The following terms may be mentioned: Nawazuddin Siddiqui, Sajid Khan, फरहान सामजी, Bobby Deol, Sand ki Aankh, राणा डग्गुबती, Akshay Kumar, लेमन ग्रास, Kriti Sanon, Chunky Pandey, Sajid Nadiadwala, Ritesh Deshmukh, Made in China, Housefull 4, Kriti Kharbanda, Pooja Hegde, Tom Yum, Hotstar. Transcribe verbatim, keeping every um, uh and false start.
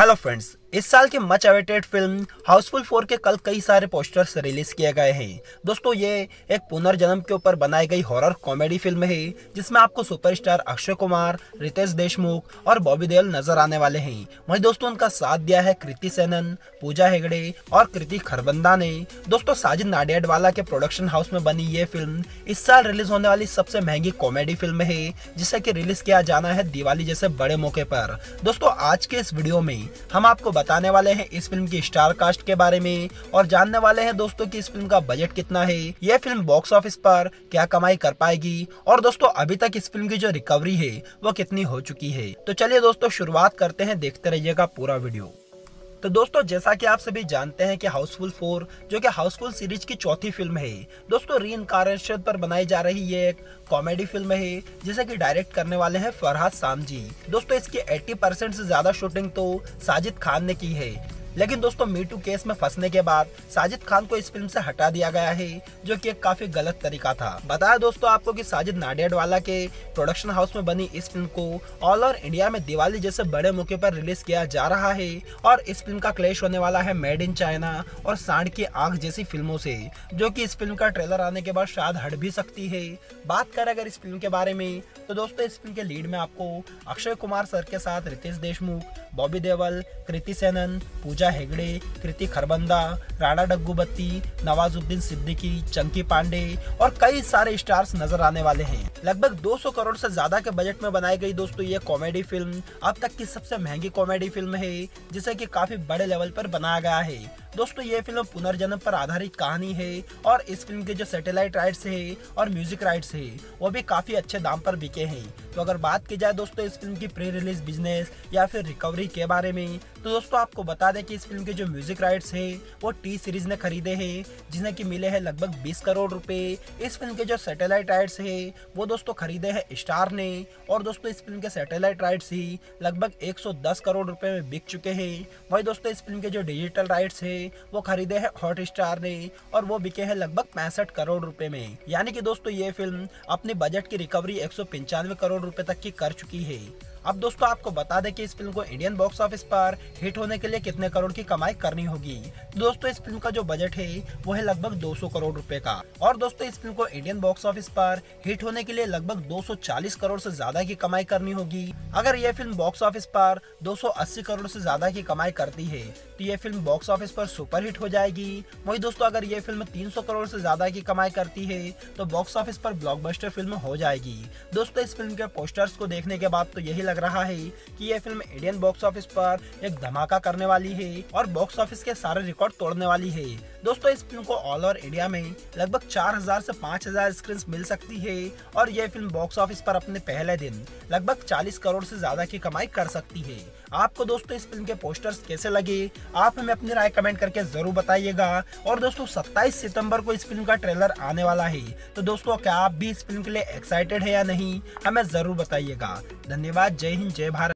Hello friends, इस साल की much awaited film Housefull four के कल कई सारे पोस्टर्स रिलीज किए गए हैं। दोस्तों, ये एक पुनर्जन्म के ऊपर बनाई गई हॉरर कॉमेडी फिल्म है जिसमें आपको सुपरस्टार अक्षय कुमार, रितेश देशमुख और बॉबी देओल नजर आने वाले हैं। वहीं दोस्तों, उनका साथ दिया है कृति सेनन, पूजा हेगड़े और कृति खरबंदा ने। दोस्तों, साजिद नाडियाडवाला के प्रोडक्शन हाउस में बनी ये फिल्म इस साल रिलीज होने वाली सबसे महंगी कॉमेडी फिल्म है जिसे की रिलीज किया जाना है दिवाली जैसे बड़े मौके पर। दोस्तों, आज के इस वीडियो में हम आपको बताने वाले हैं इस फिल्म की स्टार कास्ट के बारे में और जानने वाले हैं दोस्तों कि इस फिल्म का बजट कितना है, यह फिल्म बॉक्स ऑफिस पर क्या कमाई कर पाएगी और दोस्तों अभी तक इस फिल्म की जो रिकवरी है वो कितनी हो चुकी है। तो चलिए दोस्तों शुरुआत करते हैं, देखते रहिएगा पूरा वीडियो। तो दोस्तों, जैसा कि आप सभी जानते हैं कि हाउसफुल फोर जो कि हाउसफुल सीरीज की चौथी फिल्म है, दोस्तों रीइंकार्नेशन पर बनाई जा रही ये एक कॉमेडी फिल्म है जिसे कि डायरेक्ट करने वाले हैं फरहान सामजी। दोस्तों, इसकी अस्सी परसेंट से ज्यादा शूटिंग तो साजिद खान ने की है, लेकिन दोस्तों मी टू केस में फंसने के बाद साजिद खान को इस फिल्म से हटा दिया गया है जो कि एक काफी गलत तरीका था। बताया दोस्तों आपको कि साजिद नाडियाडवाला के प्रोडक्शन हाउस में बनी इस फिल्म को ऑल ओवर इंडिया में दिवाली जैसे बड़े मौके पर रिलीज किया जा रहा है और इस फिल्म का क्लैश होने वाला है मेड इन चाइना और सांड की आंख जैसी फिल्मों से, जो की इस फिल्म का ट्रेलर आने के बाद शायद हट भी सकती है। बात करें अगर इस फिल्म के बारे में तो दोस्तों इस फिल्म के लीड में आपको अक्षय कुमार सर के साथ रितेश देशमुख, बॉबी देओल, कृति सेनन, पूजा हेगड़े, कृति खरबंदा, राणा डग्गुबती, नवाजुद्दीन सिद्दीकी, चंकी पांडे और कई सारे स्टार्स नजर आने वाले हैं। लगभग दो सौ करोड़ से ज्यादा के बजट में बनाई गई दोस्तों ये कॉमेडी फिल्म अब तक की सबसे महंगी कॉमेडी फिल्म है जिसे कि काफी बड़े लेवल पर बनाया गया है। दोस्तों, ये फिल्म पुनर्जन्म पर आधारित कहानी है और इस फिल्म के जो सैटेलाइट राइट्स है और म्यूजिक राइट्स है वो भी काफी अच्छे दाम पर बिके हैं। तो अगर बात की जाए दोस्तों इस फिल्म की प्री रिलीज बिजनेस या फिर रिकवरी के बारे में तो दोस्तों आपको बता दें कि इस फिल्म के जो म्यूजिक राइट्स है वो टी सीरीज ने खरीदे हैं जिसने की मिले हैं लगभग बीस करोड़ रुपए। इस फिल्म के जो सैटेलाइट राइट्स है वो दोस्तों खरीदे हैं स्टार ने और दोस्तों इस फिल्म के सैटेलाइट राइट्स ही लगभग एक सौ दस करोड़ रुपए में बिक चुके हैं। वही दोस्तों इस फिल्म के जो डिजिटल राइट्स है वो खरीदे हैं हॉटस्टार ने और वो बिके हैं लगभग पैंसठ करोड़ रुपए में। यानी कि दोस्तों ये फिल्म अपने बजट की रिकवरी एक सौ पंचानवे करोड़ रुपए तक की कर चुकी है। अब दोस्तों आपको बता दें कि इस फिल्म को इंडियन बॉक्स ऑफिस पर हिट होने के लिए कितने करोड़ की कमाई करनी होगी। दोस्तों इस फिल्म का जो बजट है वो है लगभग दो सौ करोड़ रुपए का और दोस्तों इस फिल्म को इंडियन बॉक्स ऑफिस पर हिट होने के लिए लगभग दो सौ चालीस करोड़ से ज्यादा की कमाई करनी होगी। अगर यह फिल्म बॉक्स ऑफिस पर दो सौ अस्सी करोड़ से ज्यादा की कमाई करती है तो यह फिल्म बॉक्स ऑफिस पर सुपरहिट हो जाएगी। वही दोस्तों अगर यह फिल्म तीन सौ करोड़ से ज्यादा की कमाई करती है तो बॉक्स ऑफिस पर ब्लॉकबस्टर फिल्म हो जाएगी। दोस्तों इस फिल्म के पोस्टर्स को देखने के बाद तो यही लग रहा है कि यह फिल्म इंडियन बॉक्स ऑफिस पर एक धमाका करने वाली है और बॉक्स ऑफिस के सारे रिकॉर्ड तोड़ने वाली है। दोस्तों इस फिल्म को ऑल ओवर इंडिया में लगभग चार हज़ार से पाँच हज़ार स्क्रीन मिल सकती है और यह फिल्म बॉक्स ऑफिस पर अपने पहले दिन लगभग चालीस करोड़ से ज्यादा की कमाई कर सकती है। आपको दोस्तों इस फिल्म के पोस्टर्स कैसे लगे आप हमें अपनी राय कमेंट करके जरूर बताइएगा। और दोस्तों सत्ताईस सितंबर को इस फिल्म का ट्रेलर आने वाला है, तो दोस्तों क्या आप भी इस फिल्म के लिए एक्साइटेड है या नहीं हमें जरूर बताइएगा। धन्यवाद। जय हिंद, जय भारत।